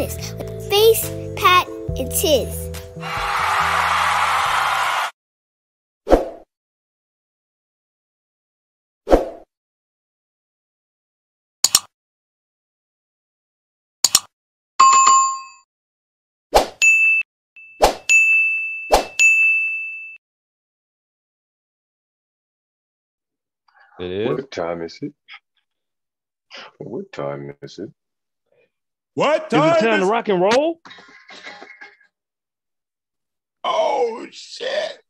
Alchemist with Face, Pat, and Tiz. It is. What time is it? What time is it? Time to rock and roll? Oh, shit.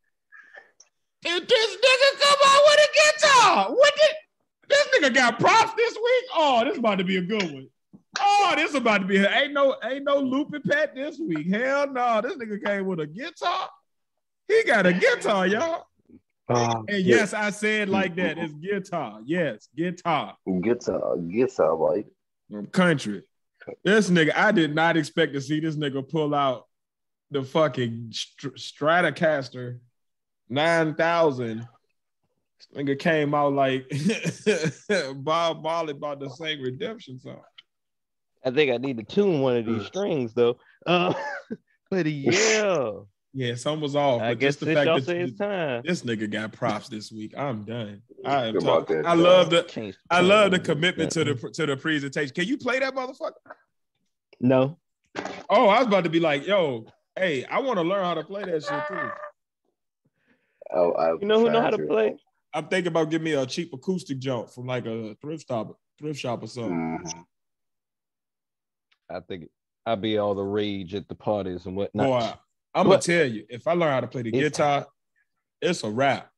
Did this nigga come out with a guitar? This nigga got props this week? Oh, this is about to be a good one. Oh, this is about to be a... Ain't no looping Pat this week. Hell no. This nigga came with a guitar. He got a guitar, y'all. And yes, I said like that. It's guitar. Yes, guitar. Guitar, right? Country. This nigga, I did not expect to see this nigga pull out the fucking Stratocaster 9000. This nigga came out like Bob Marley about to sing Redemption Song. I think I need to tune one of these strings, though. But yeah. Yeah, some was off. I guess just the fact that time. This nigga got props this week. I'm done. I am talking. I love the commitment to the presentation. Can you play that motherfucker? No. Oh, I was about to be like, yo, hey, I want to learn how to play that shit too. Oh, you know who know how to play? I'm thinking about giving me a cheap acoustic jump from like a thrift shop or something. Mm-hmm. I think I'd be all the rage at the parties and whatnot. Boy, I'm going to tell you, if I learn how to play the guitar, it's a wrap.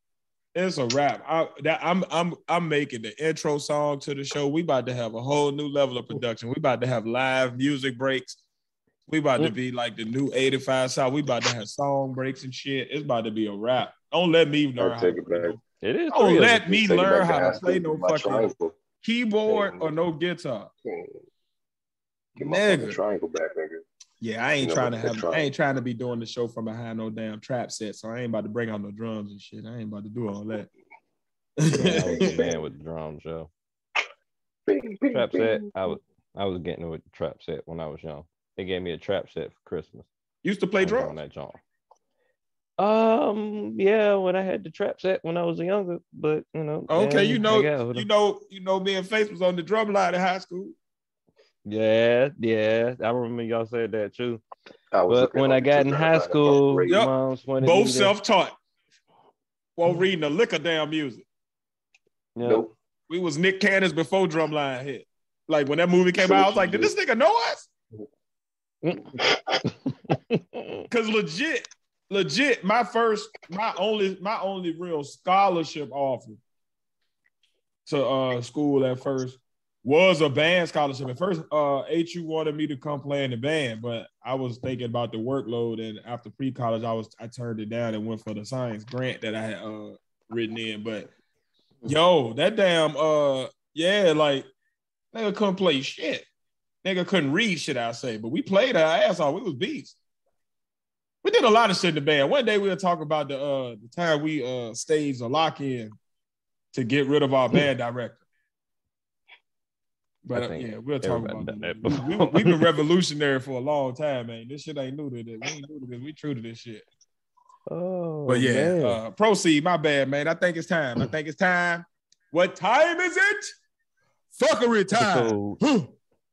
It's a wrap. I'm making the intro song to the show. We about to have a whole new level of production. We about to have live music breaks. We about to be like the new 85 South. We about to have song breaks and shit. It's about to be a wrap. Don't let me learn how to play. It is. Don't let me learn how to play no fucking keyboard or no guitar. Get my triangle back, nigga. Yeah, I ain't trying to be doing the show from behind no damn trap set, so I ain't about to bring out no drums and shit. I ain't about to do all that. Yeah, I was the band with the drums, yo. Trap set, I was getting with the trap set when I was young. They gave me a trap set for Christmas. Used to play drums on that genre. Yeah, when I had the trap set when I was younger, but you know. Okay, you know, me and Face was on the drum line in high school. Yeah, I remember y'all said that too. But when I got in high school, yep. Moms wanted both self-taught while reading a lick of damn music. Yep. Nope. We was Nick Cannons before Drumline hit. Like when that movie came out, I was like, did this nigga know us? Because legit, my only real scholarship offer to school at first was a band scholarship. At first, HU wanted me to come play in the band, but I was thinking about the workload, and after pre-college, I turned it down and went for the science grant that I had written in. But yo, that damn like nigga couldn't play shit. Nigga couldn't read shit, I say. But we played our ass off. We was beasts. We did a lot of shit in the band. One day we'll talk about the time we staged a lock-in to get rid of our band director. But yeah, we'll talk about that. We've been revolutionary for a long time, man. This shit ain't new to this. We ain't new to this. We true to this shit. Oh, but yeah, proceed. My bad, man. I think it's time. What time is it? Fuckery time.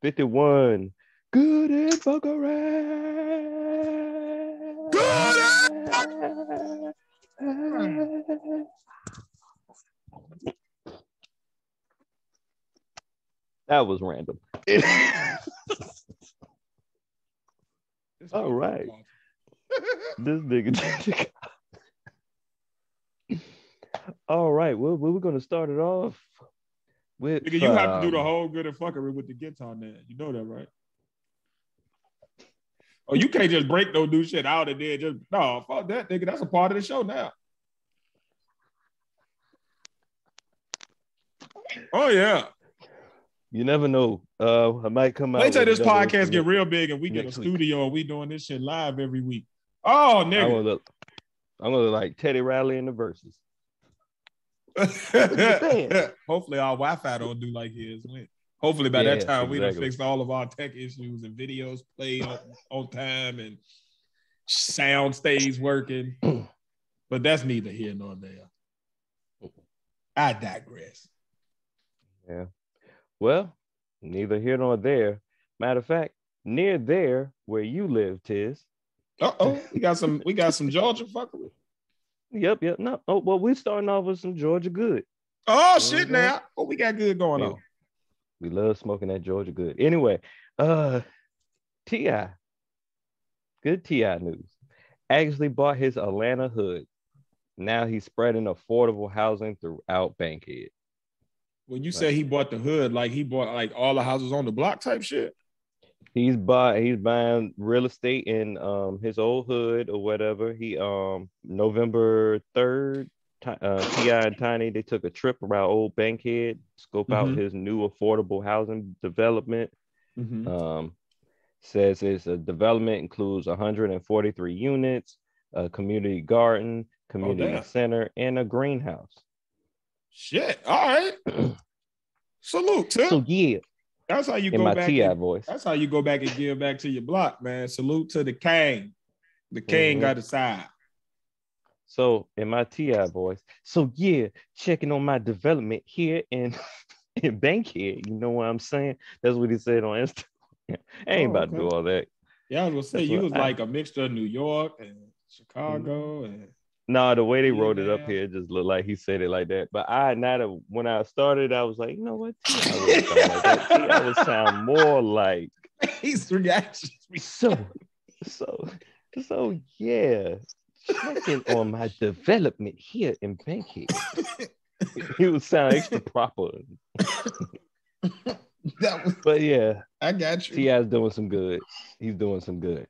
51. Good and fuckery. Good and fuckery. That was random. All right. This nigga. All right. Well, we're going to start it off with. Nigga, you have to do the whole good and fuckery with the guitar now. You know that, right? Oh, you can't just break no new shit out and then just. No, fuck that, nigga. That's a part of the show now. Oh, yeah. You never know. I might come out. Wait till this podcast get real big and we get a studio and we doing this shit live every week. Oh, nigga. I'm gonna look like Teddy Riley in the verses. Hopefully our Wi-Fi don't do like his. Hopefully by that time we done fixed all of our tech issues and videos played on time and sound stays working. But that's neither here nor there. I digress. Yeah. Well, neither here nor there. Matter of fact, near there where you live, Tiz. Uh-oh. We got some Georgia fuckery. Yep. No. Oh, well, we're starting off with some Georgia good. Oh, shit now. Oh, we got good going on. We love smoking that Georgia good. Anyway, T.I. Good T.I. news. Actually bought his Atlanta hood. Now he's spreading affordable housing throughout Bankhead. When you say he bought the hood, like he bought like all the houses on the block type shit? He's buying real estate in his old hood or whatever. He November 3rd, T.I. and Tiny, they took a trip around old Bankhead, scope out his new affordable housing development. Says it's a development includes 143 units, a community garden, community center, and a greenhouse. Shit. All right. Salute, Tim. So yeah. That's how you go back. T.I. voice. That's how you go back and give back to your block, man. Salute to the king. The king got a side. So in my T.I. voice. So yeah, checking on my development here in Bankhead. You know what I'm saying? That's what he said on Instagram. I ain't about to do all that. Yeah, I was gonna say that's you was like a mixture of New York and Chicago and. No, the way they wrote it up here, it just looked like he said it like that. But when I started, I was like, you know what? I would sound more like his reactions. So yeah. Checking on my development here in Bankhead. He would sound extra proper. But yeah, I got you. T.I.'s doing some good. He's doing some good.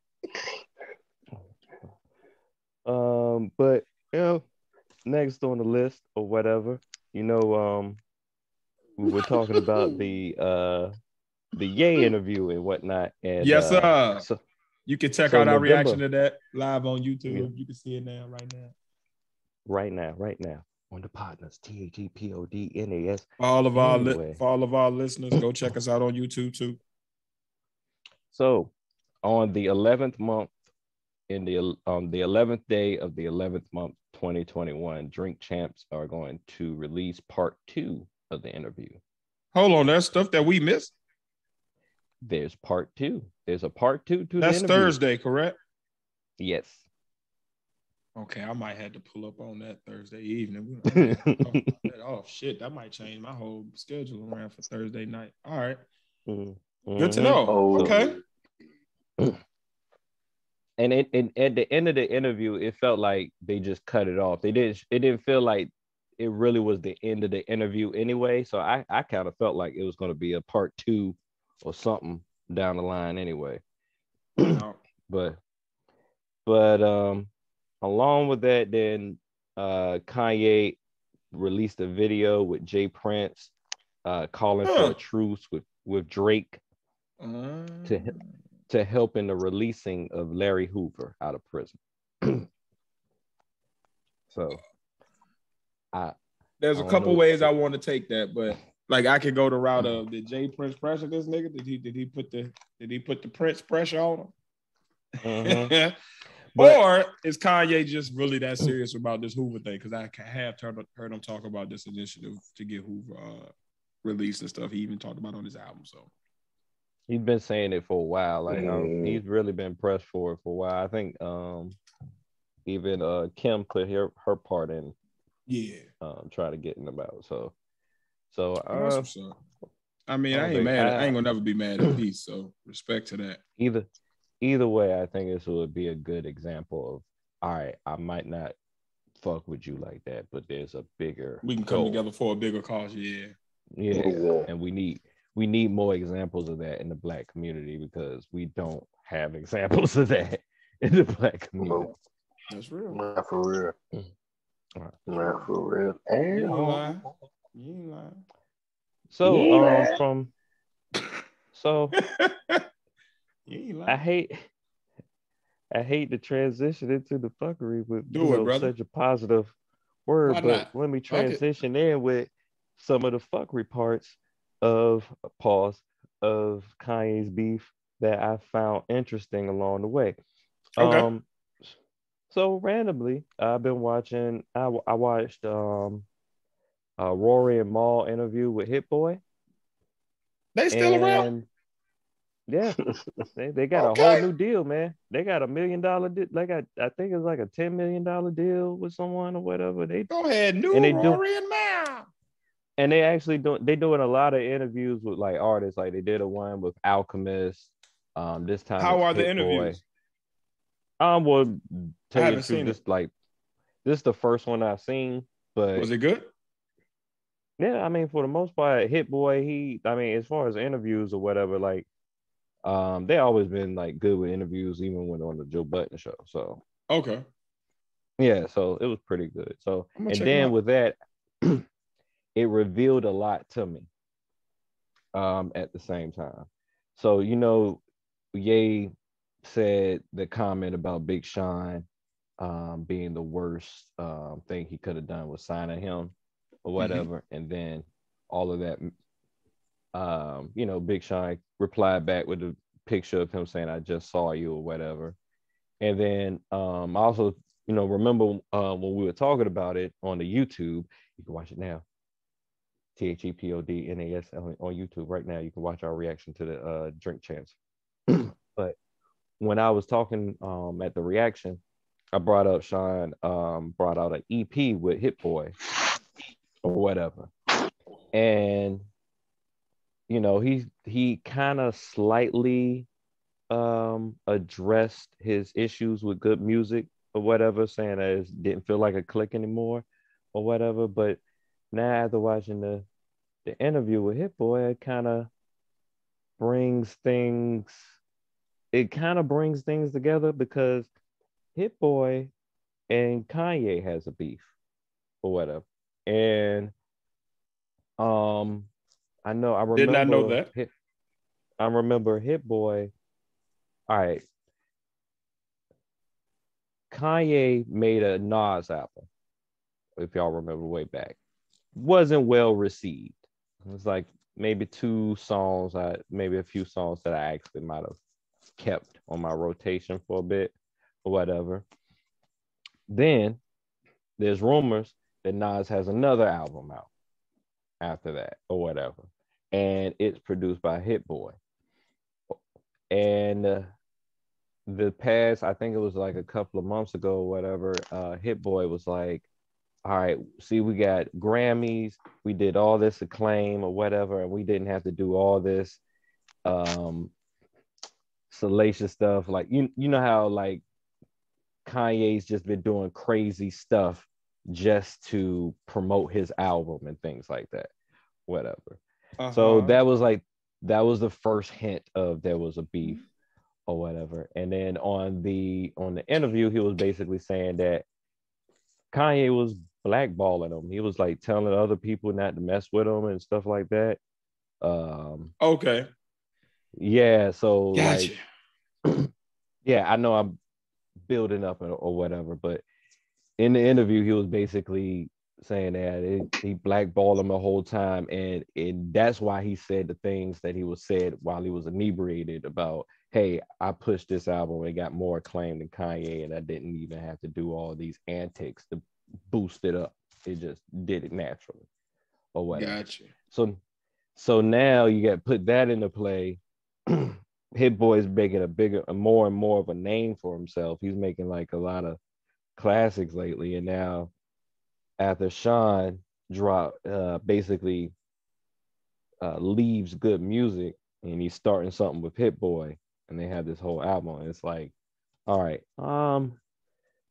But you know, next on the list or whatever, you know, we were talking about the Ye interview and whatnot. And yes, sir. So, you can check out our reaction to that live on YouTube. Yeah. You can see it now, right now. On the partners, THEPODNAS. For all of our listeners, go check us out on YouTube too. So, on the 11th month, on the 11th day of the 11th month, 2021, Drink Champs are going to release part 2 of the interview. Hold on, that's stuff that we missed? There's part 2. There's a part 2 to the interview. That's Thursday, correct? Yes. Okay, I might have to pull up on that Thursday evening. Oh shit, that might change my whole schedule around for Thursday night. All right, good to know. Okay. And at the end of the interview, it felt like they just cut it off. It didn't feel like it really was the end of the interview anyway. So I kind of felt like it was going to be a part 2 or something down the line anyway. But along with that, then Kanye released a video with Jay Prince calling for a truce with Drake to help in the releasing of Larry Hoover out of prison. There's a couple ways I want to take that, but like I could go the route of did Jay Prince pressure this nigga? Did he put the Prince pressure on him? Uh-huh. Or is Kanye just really that serious about this Hoover thing? Because I have heard him talk about this initiative to get Hoover released and stuff. He even talked about it on his album. So he's been saying it for a while. Like he's really been pressed for it for a while. I think even Kim put her part in. Yeah, try to get him about. So I mean, I ain't mad. I ain't gonna never be mad at peace. So respect to that. Either way, I think this would be a good example of, all right, I might not fuck with you like that, but there's a bigger we can come together for a bigger cause, yeah. And we need more examples of that in the black community because we don't have examples of that in the black community. That's real. Not for real. And you lying. So I hate to transition into the fuckery with such a positive word, but let me transition in with some of the fuckery parts of Kanye's beef that I found interesting along the way. Okay. So randomly, I've been watching. I watched a Rory and Maul interview with Hit Boy. They still around? Yeah, they got a whole new deal, man. They got $1 million deal. Like I think it's like a $10 million deal with someone or whatever. They go ahead, new and they Rory and Maul. And they actually doing a lot of interviews with like artists. Like they did a one with Alchemist. This time, how are the interviews? Boy. Well, tell you the truth, this is the first one I've seen, but was it good? Yeah, I mean, for the most part, Hit Boy, as far as interviews or whatever, like, they always been like good with interviews, even when on the Joe Budden show. So okay, yeah, so it was pretty good. So and then with that, it revealed a lot to me. At the same time, so Ye said the comment about Big Sean being the worst thing he could have done was signing him or whatever. Mm-hmm. And then all of that, Big Sean replied back with a picture of him saying, I just saw you or whatever. And then I also, remember when we were talking about it on the YouTube, you can watch it now. THEPODNAS on YouTube right now. You can watch our reaction to the Drink Champs. But when I was talking at the reaction, I brought up Sean brought out an EP with Hit Boy or whatever. And, he kind of slightly addressed his issues with Good Music or whatever, saying that it didn't feel like a click anymore or whatever. But now after watching the interview with Hit Boy, it kind of brings things together because Hit Boy and Kanye has a beef or whatever. And I remember Hit Boy. All right. Kanye made a Nas album, if y'all remember way back. Wasn't well received. It was like maybe a few songs that I actually might have kept on my rotation for a bit or whatever. Then there's rumors that Nas has another album out after that or whatever, and it's produced by Hit Boy. And the past, I think it was like a couple of months ago or whatever, Hit Boy was like, all right, see, we got Grammys, we did all this acclaim or whatever, and we didn't have to do all this salacious stuff. Like you know how like Kanye's just been doing crazy stuff just to promote his album and things like that, whatever. Uh-huh. So that was the first hint of there was a beef or whatever. And then on the interview, he was basically saying that Kanye was blackballing him. He was like telling other people not to mess with him and stuff like that. Okay. Yeah, so gotcha. Like, yeah, I know I'm building up or whatever, but in the interview, he was basically saying that he blackballed him the whole time, and that's why he said the things that he was said while he was inebriated about, hey, I pushed this album, it got more acclaim than Kanye, and I didn't even have to do all these antics to boost it up. It just did it naturally or whatever. Gotcha. So now you got to put that into play. Hit Boy's making more and more of a name for himself. He's making like a lot of classics lately. And now after Sean dropped, leaves Good Music and he's starting something with Hit Boy and they have this whole album. And it's like, all right,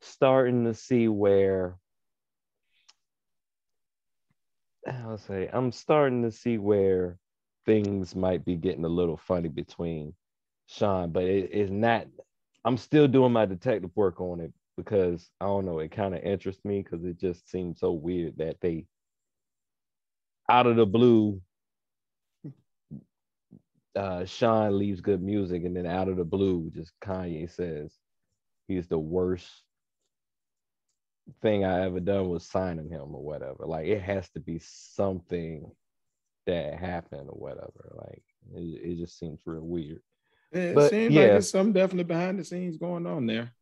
starting to see where things might be getting a little funny between Sean, but it's not. I'm still doing my detective work on it because I don't know. It kind of interests me because it just seems so weird that they, out of the blue, Sean leaves Good Music, and then out of the blue, just Kanye says he's the worst thing I ever done was signing him or whatever. Like it has to be something that happened or whatever. Like, it just seems real weird. It seems like there's something definitely behind the scenes going on there.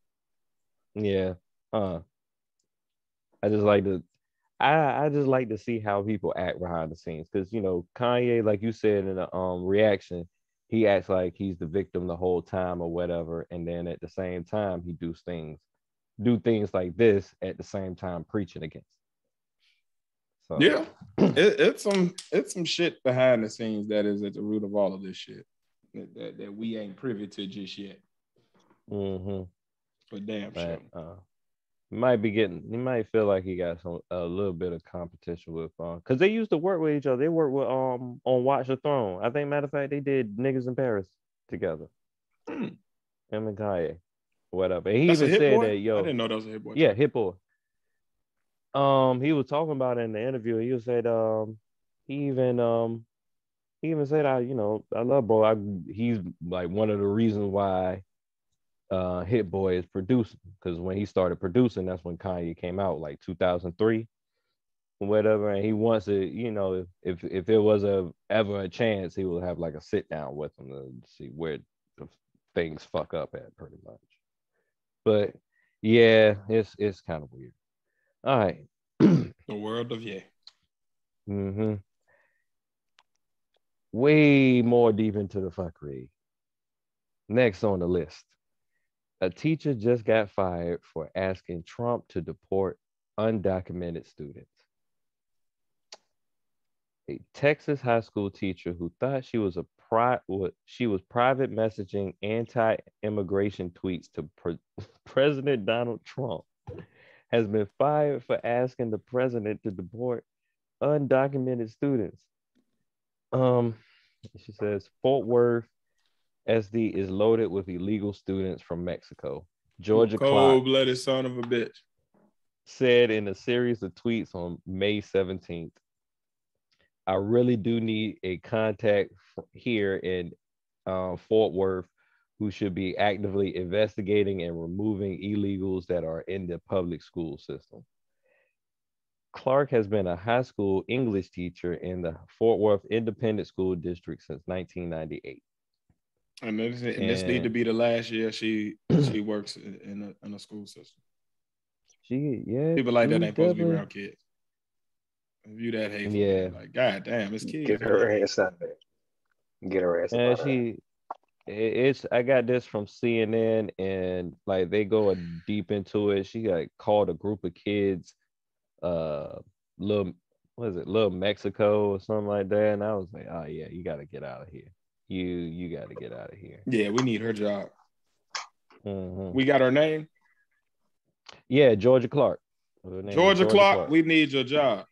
Yeah. I just like to see how people act behind the scenes, because you know, Kanye, like you said in the reaction, he acts like he's the victim the whole time or whatever, and then at the same time he do things like this at the same time preaching against it. So yeah, it's some shit behind the scenes that is at the root of all of this shit that we ain't privy to just yet. Mm-hmm. But damn sure. He might feel like he got a little bit of competition with, because they used to work with each other. They worked with on Watch the Throne. I think, matter of fact, they did Niggas in Paris together. Him and Kanye, whatever. And he even said that, yo, I didn't know that was a Hit Boy. Yeah, Hit Boy. He was talking about it in the interview. He said, he even said, I love bro. He's like one of the reasons why Hit Boy is producing, because when he started producing, that's when Kanye came out, like 2003 or whatever, and he wants it, if it was ever a chance, he will have like a sit down with him to see where things fuck up at, pretty much. But yeah, it's kind of weird. All right. The world of yeah. Mm-hmm. Way more deep into the fuckery. Next on the list. A teacher just got fired for asking Trump to deport undocumented students. A Texas high school teacher who thought she was private messaging anti-immigration tweets to President Donald Trump has been fired for asking the president to deport undocumented students. She says Fort Worth SD is loaded with illegal students from Mexico. Georgia Clark, cold-blooded son of a bitch, said in a series of tweets on May 17th, "I really do need a contact here in Fort Worth who should be actively investigating and removing illegals that are in the public school system." Clark has been a high school English teacher in the Fort Worth Independent School District since 1998. And this need to be the last year she works in a school system. People like that ain't supposed to be around kids. View that hateful. Yeah. Like, God damn, it's kids. Get her ass out of there. Get her ass out of there. I got this from CNN, and like they go deep into it. She like called a group of kids, Little Mexico or something like that. And I was like, oh yeah, you got to get out of here. You got to get out of here. Yeah, we need her job. Mm-hmm. We got her name. Yeah, Georgia Clark. Georgia Clark, we need your job.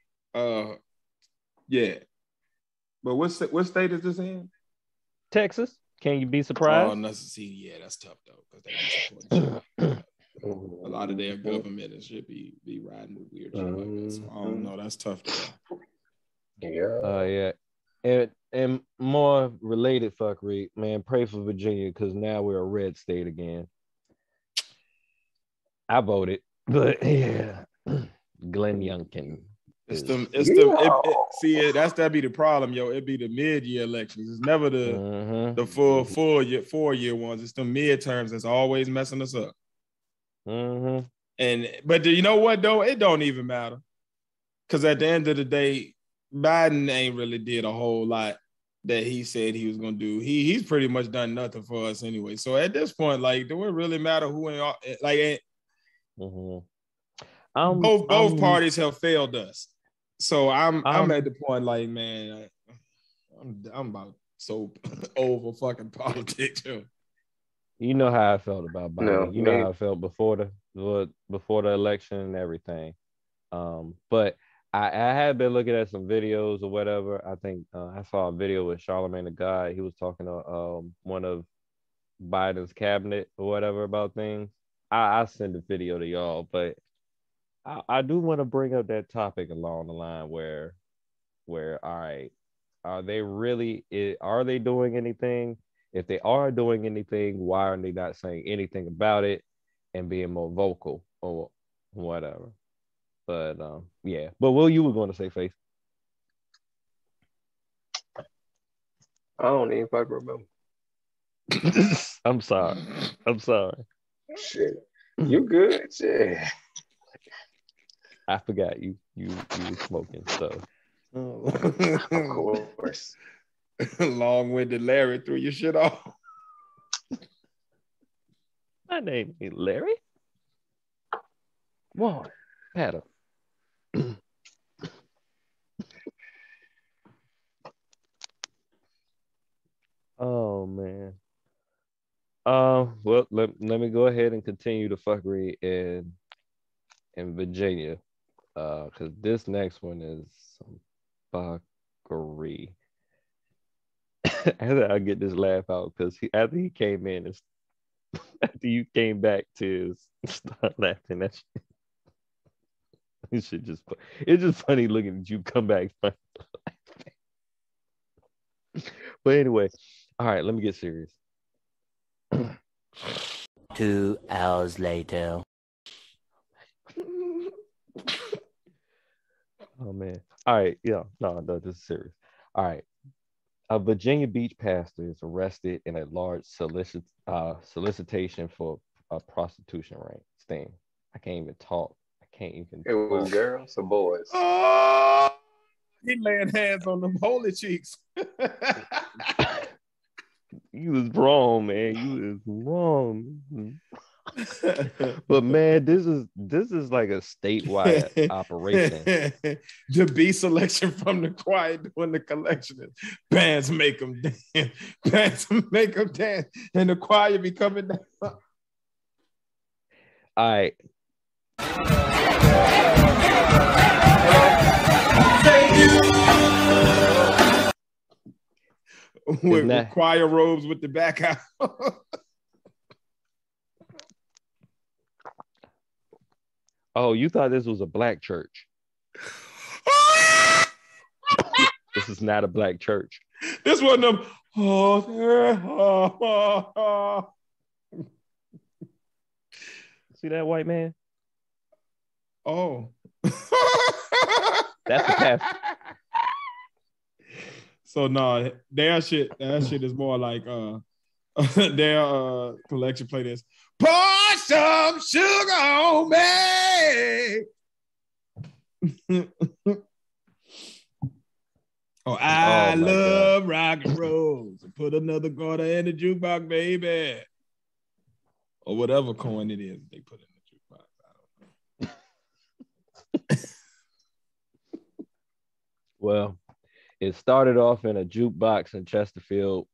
Yeah. But what state is this in? Texas. Can you be surprised? Oh, that's tough though, because they don't support a lot of their government and should be riding with weird shit like that. So I don't know. That's tough though. Yeah. Yeah. And more related fuckery, man, pray for Virginia, because now we're a red state again. I voted, but yeah, Glenn Youngkin. That'd be the problem, yo. It'd be the mid-year elections. It's never the full four-year ones. It's the midterms that's always messing us up. Mm-hmm. But you know what though? It don't even matter, because at the end of the day, Biden ain't really did a whole lot that he said he was gonna do. He's pretty much done nothing for us anyway. So at this point, like, do it really matter who? Both parties have failed us. So I'm at the point, like, man, I'm about so over fucking politics. Yo. You know how I felt about Biden. No, you know how I felt before the election and everything. But I had been looking at some videos or whatever. I think I saw a video with Charlemagne the God. He was talking to one of Biden's cabinet or whatever about things. I'll send a video to y'all, but I do want to bring up that topic along the line where all right, are they doing anything? If they are doing anything, why are they not saying anything about it and being more vocal or whatever? But yeah. But Will, you were going to say, Faith? I don't even fucking remember. I'm sorry. Shit. You good? Yeah. I forgot you were smoking, so. Oh. Of course. Long-winded Larry threw your shit off. My name ain't Larry. Whoa, Pat him. Oh man. Well, let me go ahead and continue the fuckery in Virginia, because this next one is some fuckery. I get this laugh out because after you came back to start laughing, that shit. This shit it's just funny looking at you come back. But anyway, all right, let me get serious. 2 hours later. Oh man. All right, yeah, no, this is serious. All right. A Virginia Beach pastor is arrested in a large solicitation for a prostitution sting. I can't even talk. It was girls or boys. Oh, he laying hands on them holy cheeks. You was wrong, man. But man, this is like a statewide operation. The B selection from the choir doing the collection. Bands make them dance, and the choir be coming down. All right. With choir robes with the back out. Oh, you thought this was a black church. This is not a black church. This one of them. See that white man? Oh. That's the pastor. So no, their shit is more like their collection play this. Pour some sugar on me. I love rock and roll. So put another quarter in the jukebox, baby. Or whatever coin it is they put in the jukebox. I don't know. Well, it started off in a jukebox in Chesterfield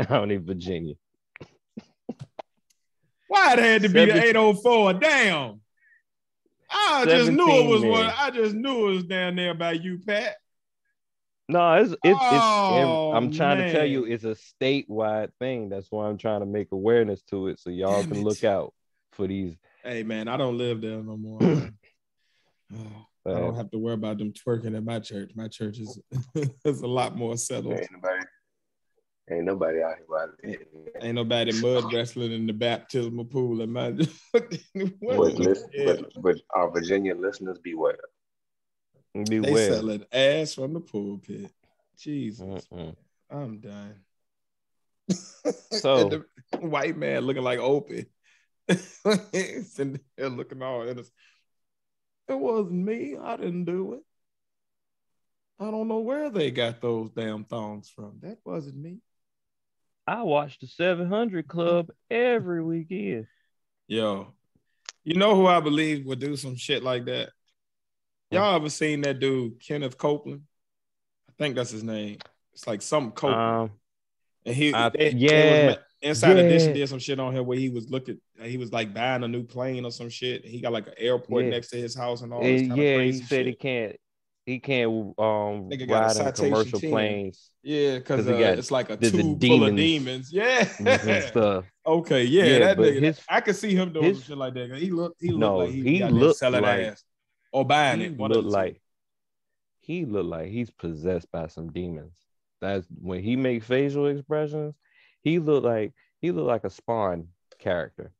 County, Virginia. Why it had to be the 804? Damn. I just knew it was down there by you, Pat. No, I'm trying to tell you, it's a statewide thing. That's why I'm trying to make awareness to it so y'all look out for these. Hey man, I don't live there no more. I don't have to worry about them twerking at my church. My church is a lot more settled. Ain't nobody out here. Ain't nobody mud wrestling in the baptismal pool at my. But our Virginia listeners, beware. They selling ass from the pulpit. Jesus, I'm done. So the white man looking like Opie, sitting there looking all innocent. It wasn't me. I didn't do it. I don't know where they got those damn thongs from. That wasn't me. I watched the 700 Club every weekend. Yo, you know who I believe would do some shit like that? Y'all ever seen that dude, Kenneth Copeland? I think that's his name. It's like something Copeland. And Inside Edition did some shit on him where he was like buying a new plane or some shit. He got like an airport next to his house and all this kind of crazy shit. He said he can't ride in commercial planes. Yeah, because it's like a tube full of demons. Yeah. And stuff. Okay, yeah, that nigga. I could see him doing shit like that. He looked selling ass or buying it. He looked like he's possessed by some demons. That's when he make facial expressions. He looked like a Spawn character.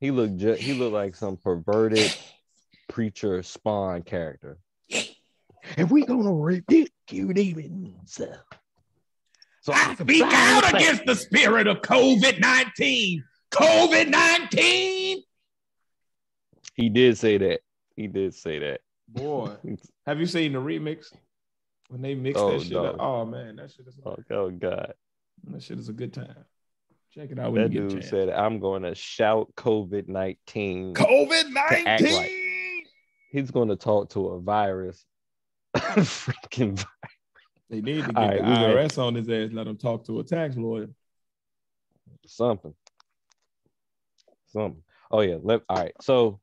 He looked like some perverted preacher Spawn character. And we gonna rebuke you demons. So I speak out against the spirit of COVID-19. COVID-19. He did say that. He did say that. Boy, have you seen the remix? When they mix that shit up. Oh, man, that shit is... Oh, God. That shit is a good time. Check it out when you get a chance. That dude said, I'm going to shout COVID-19. COVID-19! Like he's going to talk to a virus. Freaking virus. They need to get the IRS on his ass, let him talk to a tax lawyer. Something. Oh, yeah. All right. So,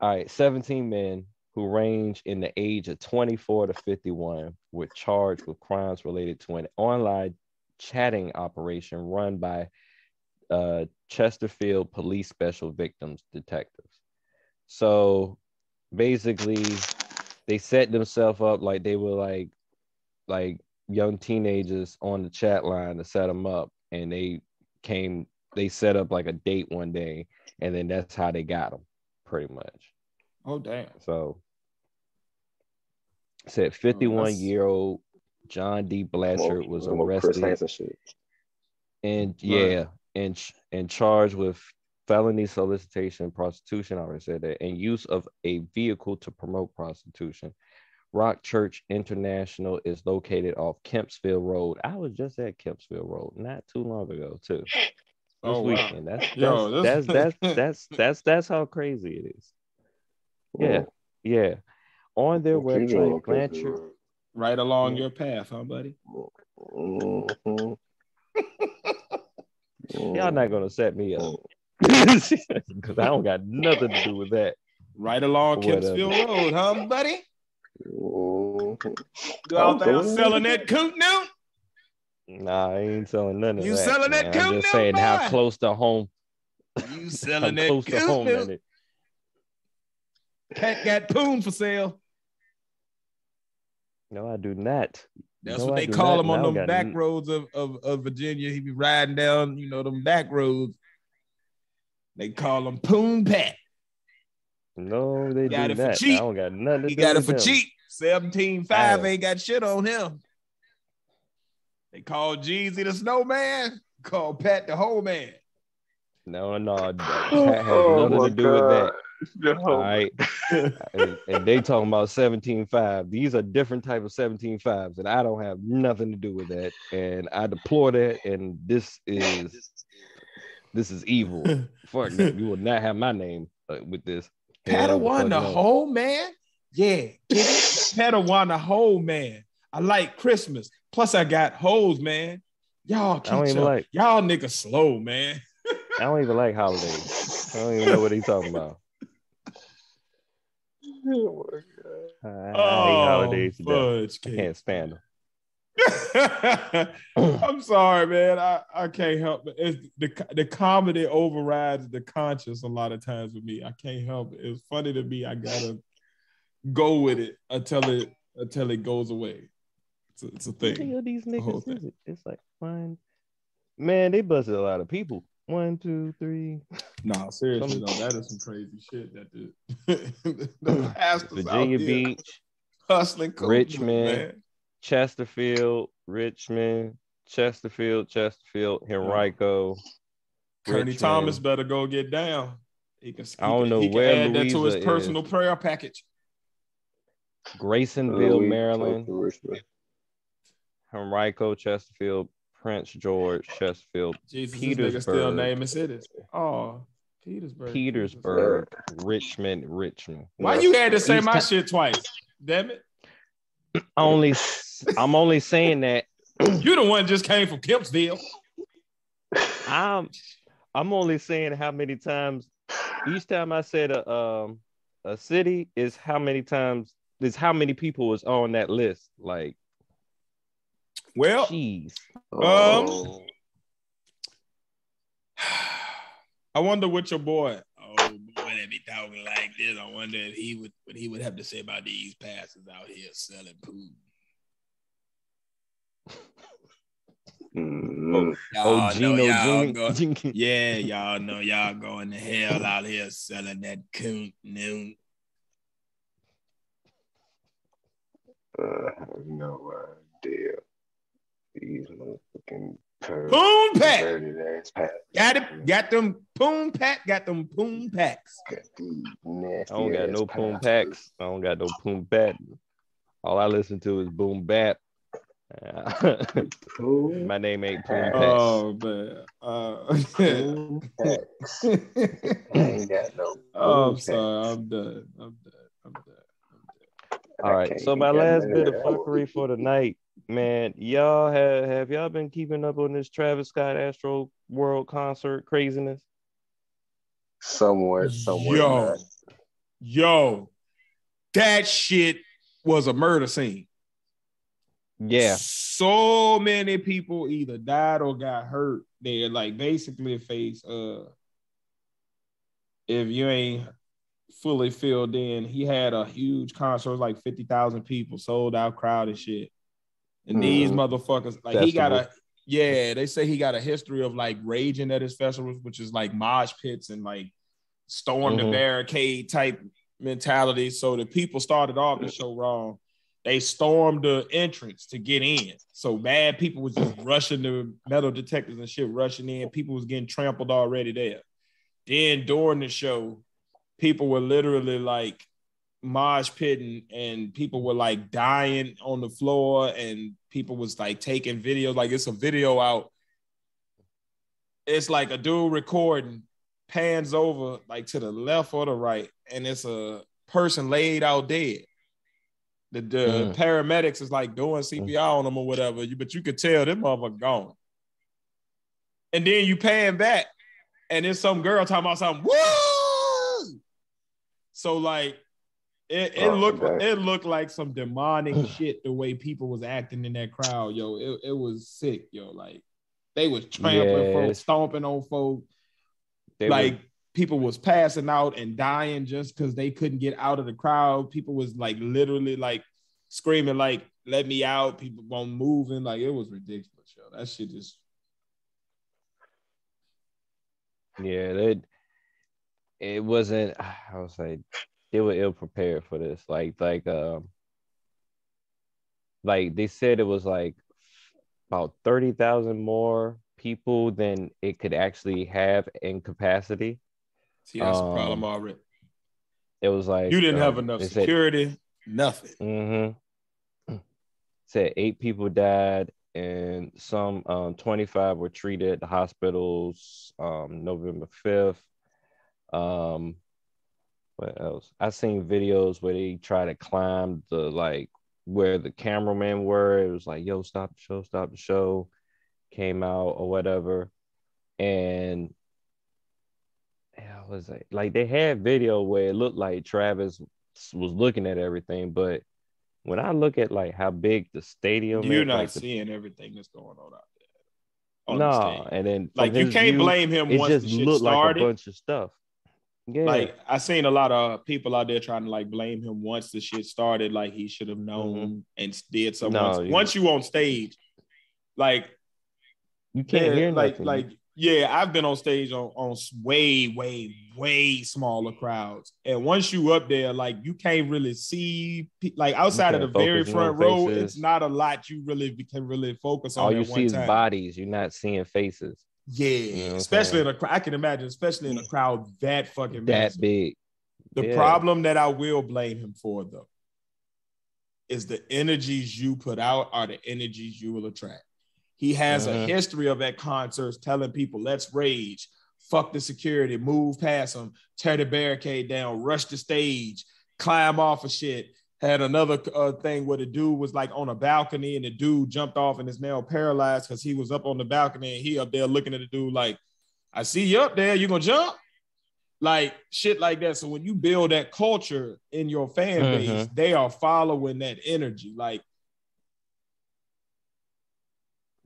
17 men who range in the age of 24 to 51 were charged with crimes related to an online chatting operation run by Chesterfield Police Special Victims Detectives. So basically, they set themselves up like they were like young teenagers on the chat line to set them up, and they set up like a date one day, and then that's how they got them, pretty much. Oh, damn. So said 51-year-old John D. Blanchard was arrested and charged with felony solicitation, prostitution, I already said that, and use of a vehicle to promote prostitution. Rock Church International is located off Kempsville Road. I was just at Kempsville Road not too long ago, too. This weekend. That's how crazy it is. Yeah. On their website, Blanchard. Right along your path, huh, buddy? Mm-hmm. Y'all not gonna set me up because I don't got nothing to do with that. Right along Kempsville Road, huh, buddy? Mm-hmm. You out there selling that coot now? Nah, I ain't selling nothing. You selling that coot now? I'm just saying how close to home. You selling that coot now? Cat got poon for sale. No, I do not. That's what they call him on them back roads of Virginia. He be riding down, them back roads. They call him Poon Pat. No, they do not. I don't got nothing to do with him. He got it for cheap. 17.5 ain't got shit on him. They call Jeezy the snowman. Call Pat the whole man. No, Pat has nothing to do with that. No. All right, and they talking about 17.5. These are different type of 17.5s, and I don't have nothing to do with that. And I deplore that. And this is evil. Fuck no, you will not have my name with this. Padawan the whole man. Yeah, Padawan the whole man. I like Christmas. Plus, I got hoes, man. Y'all keep y'all niggas slow, man. I don't even like holidays. I don't even know what he's talking about. Oh, my God. I hate holidays. Fudge, I can't stand them. I'm sorry, man. I can't help it. It's the comedy overrides the conscience a lot of times with me. I can't help it. It's funny to me. I gotta go with it until it goes away. It's a thing. These niggas is it? It's like one. Man, they busted a lot of people. 1, 2, 3. No, seriously, though, that is some crazy shit that dude. The pastors Virginia out there Beach, hustling, Richmond, Chesterfield, Henrico. Kearney Thomas better go get down. He can add Louisa that to his personal prayer package. Graysonville, Maryland, Henrico, Chesterfield. Prince George, Chesterfield, Petersburg. Still naming cities. Oh, Petersburg. Richmond. Why you had to say my shit twice? Damn it! I'm only saying that. You the one just came from Kempsville. I'm only saying how many times. Each time I said a city is how many times is how many people was on that list, like. Well, I wonder what your boy. Oh boy, that be talking like this. I wonder if what he would have to say about these pastors out here selling poo. Y'all know y'all going to hell out here selling that coon noon. I have no idea. fucking poon pack. Got them poon packs. I don't got no poon packs. I don't got no poon bat. All I listen to is boom bap. My name ain't Poon Packs. Oh man, Poon Packs. Ain't got no. Oh, I'm sorry. I'm done. All right. So my last bit of fuckery for the night, man. Y'all have y'all been keeping up on this Travis Scott Astro World concert craziness? Somewhere. Yo, that shit was a murder scene. Yeah. So many people either died or got hurt. They're like basically face if you ain't fully filled in, he had a huge concert, like 50,000 people, sold out crowd and shit. And these motherfuckers, like festival. He got a they say he got a history of like raging at his festivals, which is like mosh pits and like storm the barricade type mentality. So the people started off the show wrong. They stormed the entrance to get in. So bad people was just rushing the metal detectors and shit, rushing in. People was getting trampled already there. Then during the show, people were literally like mosh pitting and people were like dying on the floor and people was like taking videos. Like it's a video out. It's like a dude recording, pans over like to the left or the right, and it's a person laid out dead. The paramedics is like doing CPR on them or whatever, but you could tell them motherfucker gone. And then you pan back, and there's some girl talking about something. Woo! So like, it looked like some demonic shit the way people was acting in that crowd, yo. It was sick, yo. Like they was trampling folks, stomping on folks. People was passing out and dying just because they couldn't get out of the crowd. People was like literally like screaming like, let me out. People won't move. And like, it was ridiculous, yo. That shit just. Yeah, it wasn't, I was like, they were ill prepared for this. Like they said it was like about 30,000 more people than it could actually have in capacity. See, that's the problem already. It was like you didn't have enough security, nothing. Said 8 people died and some 25 were treated at the hospitals November 5th. What else? I seen videos where they try to climb the like where the cameramen were. It was like, yo, stop the show. Came out or whatever. And I was like they had video where it looked like Travis was looking at everything, but when I look at like how big the stadium is, you're not like seeing everything that's going on out there. No, and then like you can't blame him. It once just the shit looked started. Like a bunch of stuff. Yeah, like I seen a lot of people out there trying to like blame him once the shit started. Like he should have known and did something. Once you on stage, like you can't hear nothing. Yeah, I've been on stage on way smaller crowds. And once you up there, like, you can't really see, like, outside of the very front row, it's not a lot you really can really focus on. All you see is bodies. You're not seeing faces. Yeah, you know especially in a crowd. I can imagine, especially in a crowd that fucking massive. That big. The problem that I will blame him for, though, is the energies you put out are the energies you will attract. He has a history of at concerts telling people, let's rage, fuck the security, move past them, tear the barricade down, rush the stage, climb off of shit. Had another thing where the dude was like on a balcony and the dude jumped off and is now paralyzed because he was up on the balcony and he up there looking at the dude like, I see you up there, you gonna jump? Like shit like that. So when you build that culture in your fan base, they are following that energy. Like,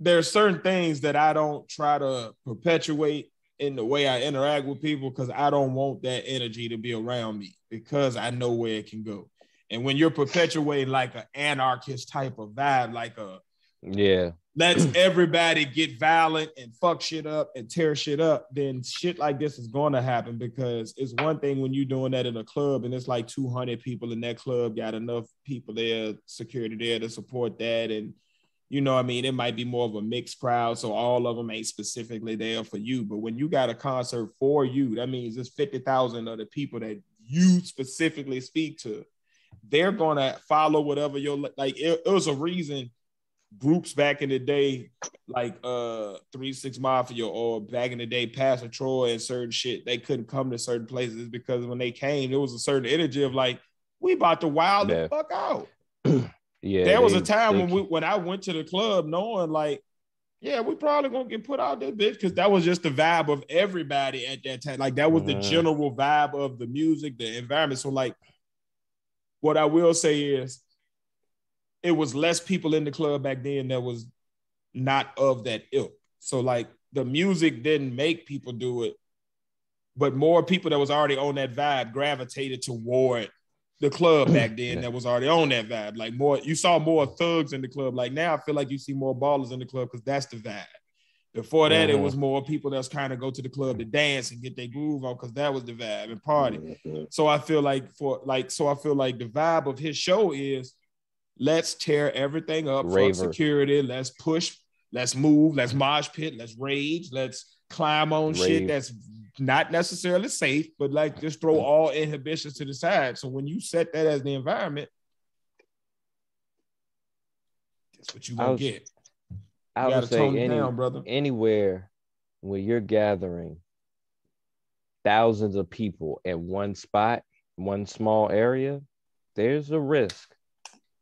there are certain things that I don't try to perpetuate in the way I interact with people because I don't want that energy to be around me because I know where it can go. And when you're perpetuating like an anarchist type of vibe, like a let's everybody get violent and fuck shit up and tear shit up, then shit like this is going to happen because it's one thing when you're doing that in a club and it's like 200 people in that club, got enough people there, security there to support that and You know what I mean? It might be more of a mixed crowd, so all of them ain't specifically there for you. But when you got a concert for you, that means there's 50,000 other people that you specifically speak to. They're going to follow whatever you're like. It was a reason groups back in the day, like 3 6 Mafia or back in the day, Pastor Troy and certain shit, they couldn't come to certain places because when they came, there was a certain energy of like, we about to wild the fuck out. Yeah, there was a time when I went to the club knowing like, yeah, we probably gonna get put out that bitch, because that was just the vibe of everybody at that time. Like that was the general vibe of the music, the environment. So like, what I will say is, it was less people in the club back then that was not of that ilk. So like, the music didn't make people do it, but more people that was already on that vibe gravitated toward the club back then that was already on that vibe. Like more, you saw more thugs in the club. Like now I feel like you see more ballers in the club because that's the vibe. Before that, it was more people that's kind of go to the club to dance and get their groove on because that was the vibe and party. So I feel like the vibe of his show is, let's tear everything up from security. Let's push, let's move, let's mosh pit, let's rage, let's climb on shit that's not necessarily safe, but like just throw all inhibitions to the side. So when you set that as the environment, that's what you gonna get. I would say down, brother. Anywhere where you're gathering thousands of people at one spot, one small area, there's a risk.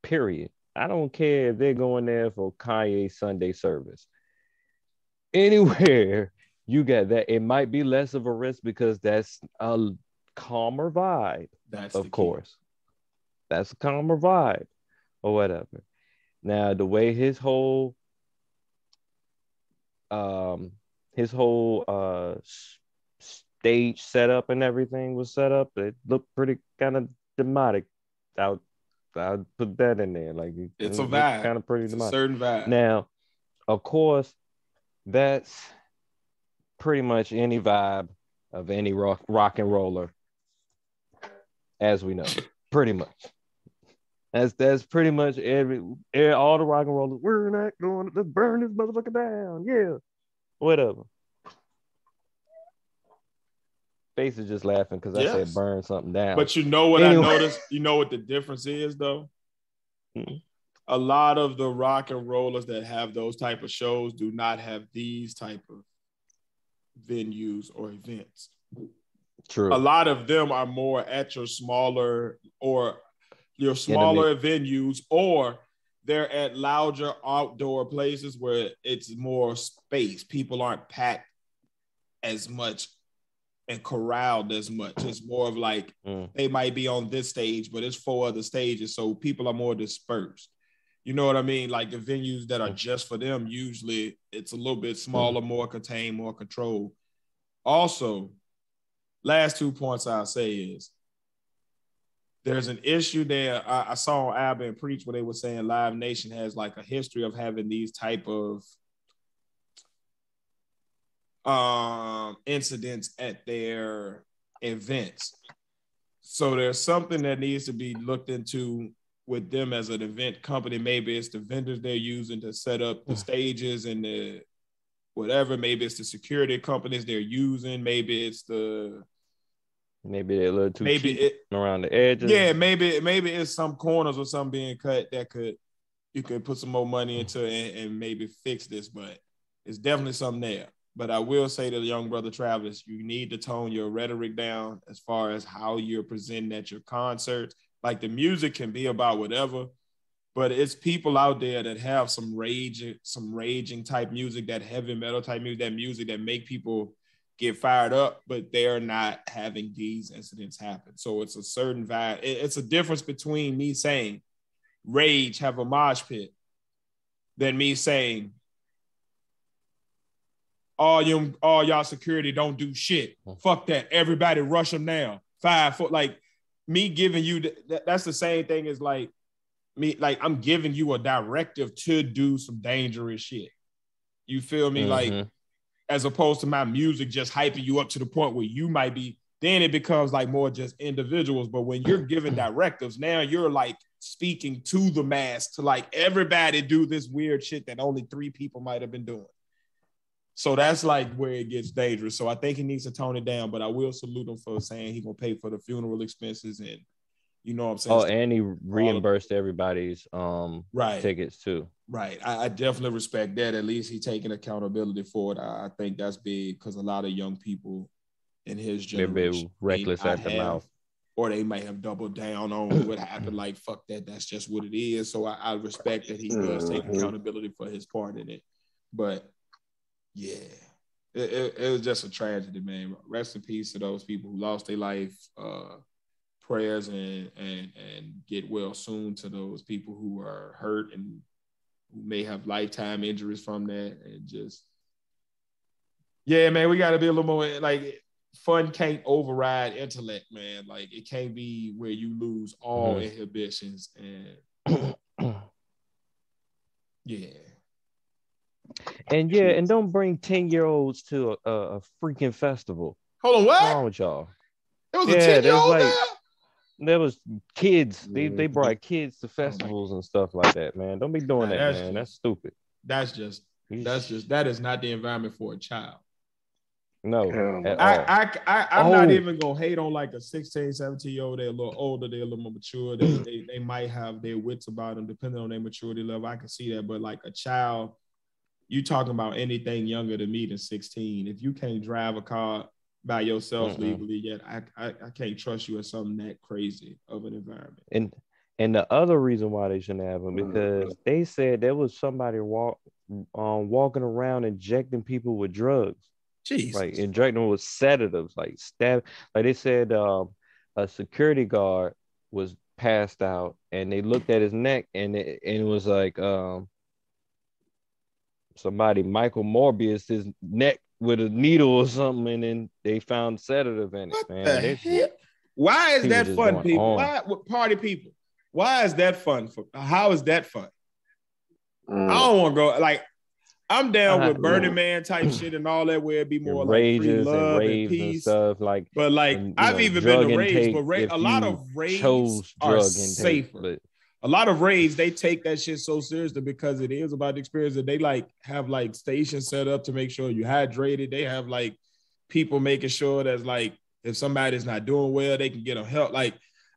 Period. I don't care if they're going there for Kanye Sunday service. Anywhere you got that, it might be less of a risk because that's a calmer vibe. That's of course. That's a calmer vibe or whatever. Now, the way his whole stage setup and everything was set up, it looked pretty kind of demonic. I'd put that in there. Like it's a vibe, kind of pretty. It's a certain vibe. Now, of course, that's pretty much any vibe of any rock and roller, as we know. Pretty much. That's pretty much all the rock and rollers. We're not going to burn this motherfucker down. Yeah, whatever. Face is just laughing because I said burn something down. But you know what I noticed? You know what the difference is, though? Mm-hmm. A lot of the rock and rollers that have those type of shows do not have these type of venues or events. True. A lot of them are more at your smaller or your smaller venues, or they're at louder outdoor places where it's more space. People aren't packed as much and corralled as much. It's more of like they might be on this stage, but it's 4 other stages, so people are more dispersed. You know what I mean? Like the venues that are just for them, usually it's a little bit smaller, more contained, more controlled. Also, last 2 points I'll say is there's an issue there. I saw on Alba and Preach where they were saying Live Nation has like a history of having these type of incidents at their events. So there's something that needs to be looked into with them as an event company. Maybe it's the vendors they're using to set up the stages and the whatever. Maybe it's the security companies they're using. Maybe it's the they're a little too cheap around the edges. Yeah, maybe it's some corners or something being cut that you could put some more money into and maybe fix this, but it's definitely something there. But I will say to the young brother Travis, you need to tone your rhetoric down as far as how you're presenting at your concerts. Like the music can be about whatever, but it's people out there that have some raging type music, that heavy metal type music that make people get fired up, but they're not having these incidents happen. So it's a certain vibe. It's a difference between me saying rage, have a mosh pit, than me saying all y'all security don't do shit. Fuck that. Everybody rush them now. 5, 4. Like me giving you that's the same thing as like me. Like I'm giving you a directive to do some dangerous shit. You feel me? Like as opposed to my music just hyping you up to the point where you might be. Then it becomes like more just individuals. But when you're giving directives, now you're like speaking to the mass to like everybody do this weird shit that only three people might have been doing. So that's like where it gets dangerous. So I think he needs to tone it down, but I will salute him for saying he's gonna pay for the funeral expenses and you know what I'm saying. Oh, and he reimbursed everybody's tickets too. Right. I definitely respect that. At least he's taking accountability for it. I think that's big because a lot of young people in his generation, they're being reckless at the mouth. Or they may have doubled down on what happened. Like, fuck that. That's just what it is. So I respect that he does take accountability for his part in it. But yeah, it was just a tragedy, man. Rest in peace to those people who lost their life. Prayers and get well soon to those people who are hurt and who may have lifetime injuries from that. And just, yeah, man, we got to be a little more like. Fun can't override intellect, man. Like, it can't be where you lose all inhibitions. And yeah. And yeah, and don't bring 10-year-olds to a freaking festival. Hold on, what? What's wrong with y'all? There was a 10-year-old like, there was kids. They brought kids to festivals and stuff like that, man. Don't be doing that, man. That's stupid. That is not the environment for a child. No, I'm not even gonna hate on like a 16, 17-year-old. They're a little older, they're a little more mature. They might have their wits about them, depending on their maturity level. I can see that, but like a child, you talking about anything younger than me than 16. If you can't drive a car by yourself legally yet, I can't trust you in something that crazy of an environment. And the other reason why they shouldn't have them because they said there was somebody walking around injecting people with drugs. Jeez. Like injecting them with sedatives, like stab. Like they said, a security guard was passed out, and they looked at his neck, and it was like somebody Michael Morbius his neck with a needle or something, and then they found sedative in it. What man, the hell? Why is that fun, people? Why party people? Why is that fun? How is that fun? I don't want to go like. I'm down with Burning Man type shit and all that, where it'd be more like free love and peace and stuff. Like, but like I've even been to raves, but a lot of raves are safer. A lot of raves, they take that shit so seriously because it is about the experience. That they like have like stations set up to make sure you hydrated. They have like people making sure that like if somebody's not doing well, they can get them help. Like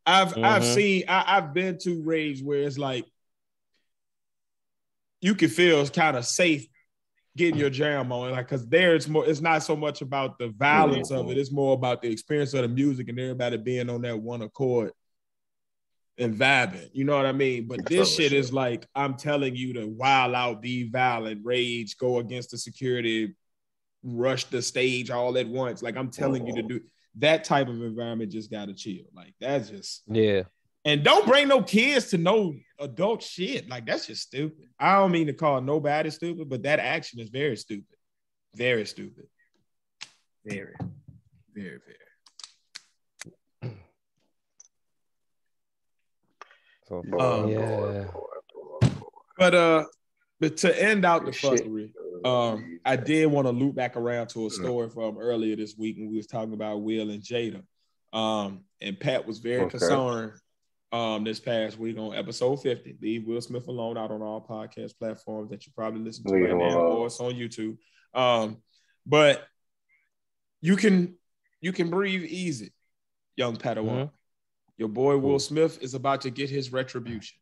I've been to raves where it's like you can feel kind of safe. Getting your jam on, like, cause there it's more. It's not so much about the violence of it; it's more about the experience of the music and everybody being on that one accord and vibing. You know what I mean? But this shit is like I'm telling you to wild out, be violent, rage, go against the security, rush the stage all at once. Like I'm telling you to do that type of environment. Just gotta chill. Like that's just And don't bring no kids to no adult shit. Like, that's just stupid. I don't mean to call nobody stupid, but that action is very stupid. Very stupid. Very, very, very. So But to end out the fuckery, I did want to loop back around to a story from earlier this week when we was talking about Will and Jada. And Pat was very concerned. This past week on episode 50, leave Will Smith alone out on all podcast platforms that you probably listen to right now, or it's on YouTube. But you can breathe easy, young Padawan. Mm-hmm. Your boy Will Smith is about to get his retribution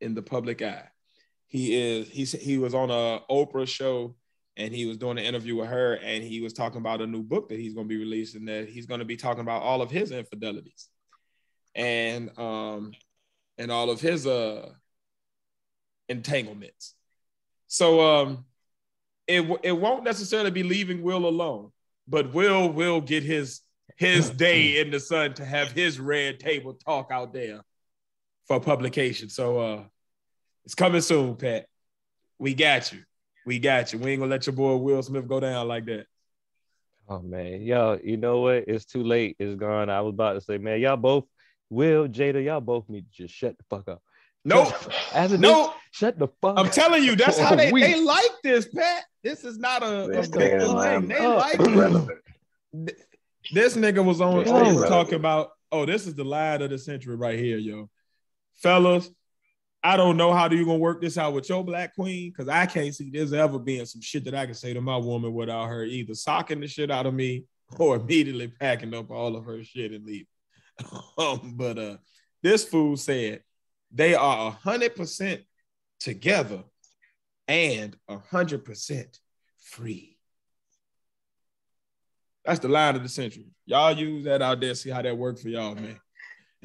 in the public eye. He was on a Oprah show and he was doing an interview with her and he was talking about a new book that he's going to be releasing that he's going to be talking about all of his infidelities. And all of his entanglements. So it won't necessarily be leaving Will alone, but Will will get his day in the sun to have his red table talk out there for publication. So it's coming soon, Pat. We got you. We got you. We ain't gonna let your boy Will Smith go down like that. Oh man, yo, you know what? It's too late. It's gone. I was about to say, man, y'all both. Will, Jada, y'all both need to just shut the fuck up. Nope. Shut the fuck up. I'm telling you, that's how they like this, Pat. This is not a big thing. They like it. This nigga was on talking about, this is the line of the century right here, yo. Fellas, I don't know how you're going to work this out with your black queen, because I can't see there's ever being some shit that I can say to my woman without her either socking the shit out of me or immediately packing up all of her shit and leaving. But this fool said they are 100% together and 100% free. That's the line of the century. Y'all use that out there, see how that worked for y'all, man.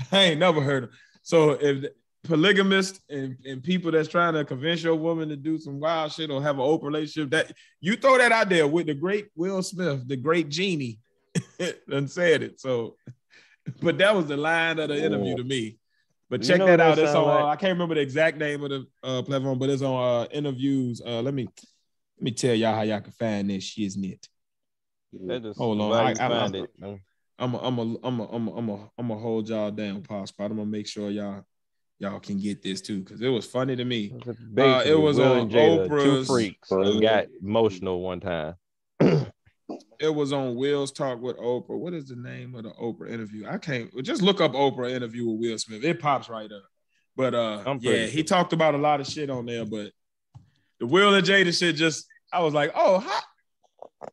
I ain't never heard of. So if polygamists and people that's trying to convince your woman to do some wild shit or have an open relationship, that you throw that out there with the great Will Smith, the great genie, and said it. So, but that was the line of the interview to me. But check that out. It's on. I can't remember the exact name of the platform, but it's on interviews. Let me tell y'all how y'all can find this shit, isn't it? Hold on, I'm a hold y'all down, pause. But I'm gonna make sure y'all can get this too, because it was funny to me. It was on Oprah's. Two freaks got emotional one time. It was on Will's Talk with Oprah. What is the name of the Oprah interview? I can't. Just look up Oprah interview with Will Smith. It pops right up. But he talked about a lot of shit on there. But the Will and Jada shit, just I was like, oh,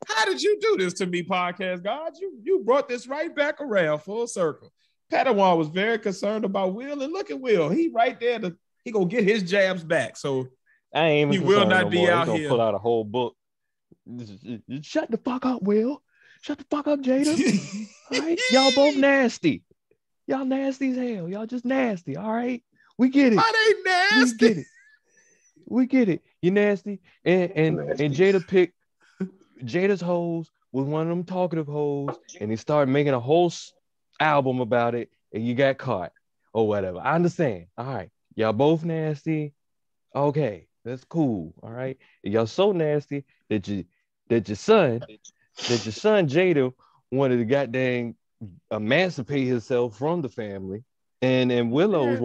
how did you do this to me, podcast God? You brought this right back around, full circle. Padawan was very concerned about Will, and look at Will. He right there. He gonna get his jabs back. So I ain't even. He will not be out here. Pull out a whole book. Shut the fuck up, Will. Shut the fuck up, Jada. All right, y'all both nasty. Y'all nasty as hell. Y'all just nasty. All right, we get it. I ain't nasty. We get it. You nasty. And Jada picked Jada's hoes was one of them talkative hoes, and he started making a whole album about it, and you got caught or whatever. I understand. All right, y'all both nasty. Okay, that's cool. All right, and y'all so nasty that your son Jada wanted to goddamn emancipate himself from the family, and Willow was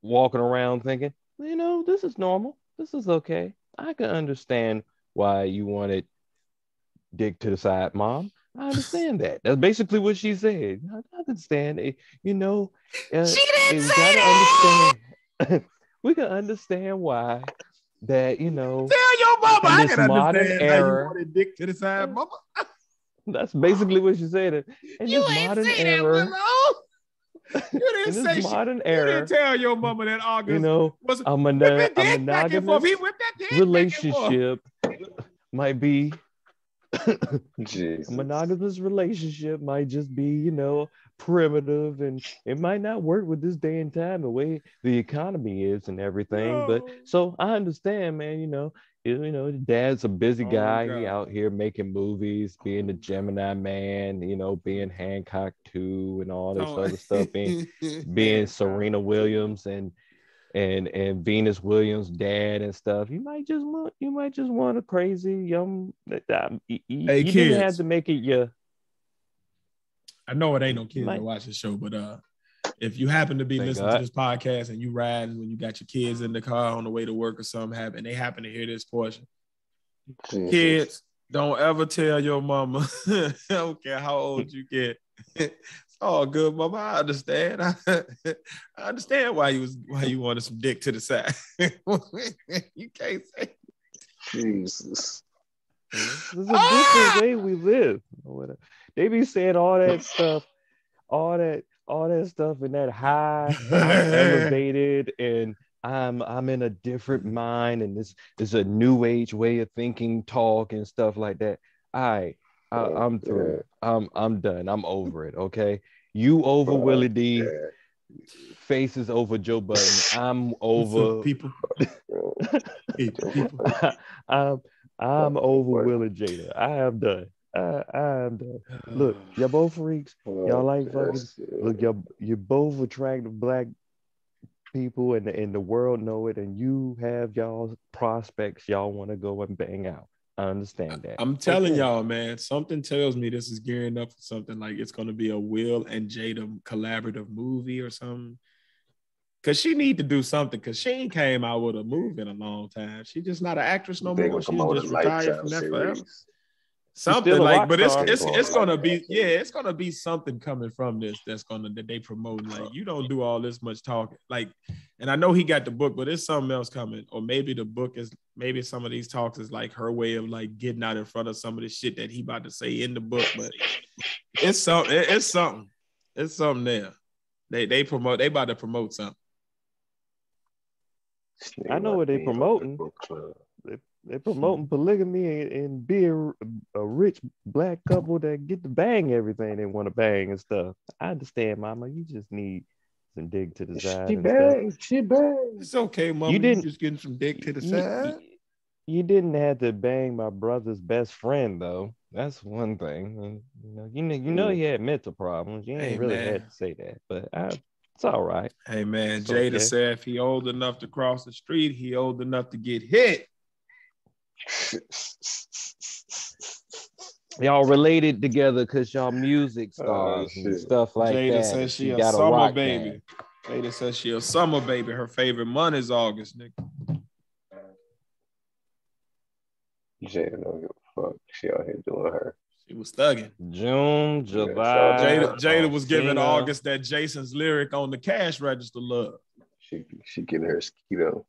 walking around thinking, this is normal. This is okay. I can understand why you wanted dick to the side, Mom. I understand that. That's basically what she said. I understand it. She didn't say that. We can understand why that, Tell your mama I can understand that you wanted dick to the side, mama. That's basically what she said. And you ain't say that, Willow. You didn't say shit. You didn't tell your mama that August. A monogamous relationship might be. Monogamous relationship might just be, primitive, and it might not work with this day and time, the way the economy is and everything. No. But so I understand, man. Dad's a busy guy. He out here making movies, being the Gemini man. Being Hancock 2 and all this other stuff. Being Serena Williams and Venus Williams' dad and stuff. You might just want a crazy young. You didn't have to make it your. I know it ain't no kids to watch this show, but if you happen to be listening to this podcast and you ride when you got your kids in the car on the way to work or something happen, and they happen to hear this portion, kids, don't ever tell your mama. I don't care how old you get. Oh, good, mama. I understand. I understand why you wanted some dick to the side. You can't say Jesus. This is a different way we live. They be saying all that stuff in that high, elevated, and I'm in a different mind, and this is a new age way of thinking, talk, and stuff like that. All right. I'm through. I'm done. I'm over it. Okay, you over Willie D, faces over Joe Budden. I'm over people. I'm over Willie Jada. I am done. I'm done. Look, y'all both freaks. Y'all like fucking. Look, you both attractive black people, and the world know it. And you have y'all prospects. Y'all want to go and bang out. I understand that. I'm telling y'all, man, something tells me this is gearing up for something like it's going to be a Will and Jada collaborative movie or something. Because she need to do something, because she ain't came out with a movie in a long time. She's just not an actress no more. She's just retired from that forever. something like, but it's gonna be, yeah, it's gonna be something coming from this that's gonna, that they promote. Like, you don't do all this much talking. Like, and I know he got the book, but it's something else coming. Or maybe the book is, maybe some of these talks is like her way of like getting out in front of some of the shit that he about to say in the book. But it's something, it's something there. They promote, they about to promote something. I know what they promoting. They're promoting polygamy and be a rich black couple that get to bang everything they want to bang and stuff. I understand, Mama. You just need some dick to the side. She bangs. She bangs. It's okay, Mama. You just getting some dick to the side. You didn't have to bang my brother's best friend, though. That's one thing. You know he had mental problems. You ain't really had to say that, but it's all right. Hey, man, Jada said if he old enough to cross the street, he old enough to get hit. Y'all related together because y'all music stars and stuff like that. Jada says she a summer baby. Jada says she a summer baby. Her favorite month is August, nigga. Jada don't give a fuck. She out here doing her. She was thugging. June, July. Jada was giving August that Jason's lyric on the cash register love. She getting her skeeto.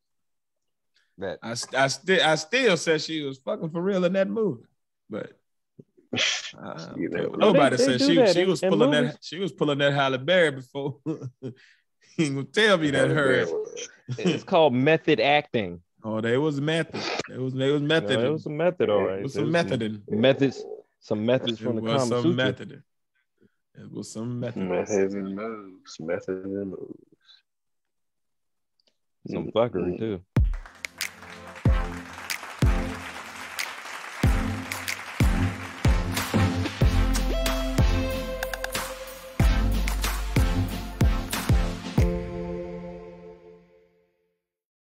That I still said she was fucking for real in that movie, but nobody said she was pulling that Halle Berry before. He ain't gonna tell me that her. It's called method acting. Oh, they was method. It was method. No, it was a method, all right. It was some methoding. Methods, some methods from the Kama Sutra. Methoding. It was some method. Methods and moves. Some fuckery too.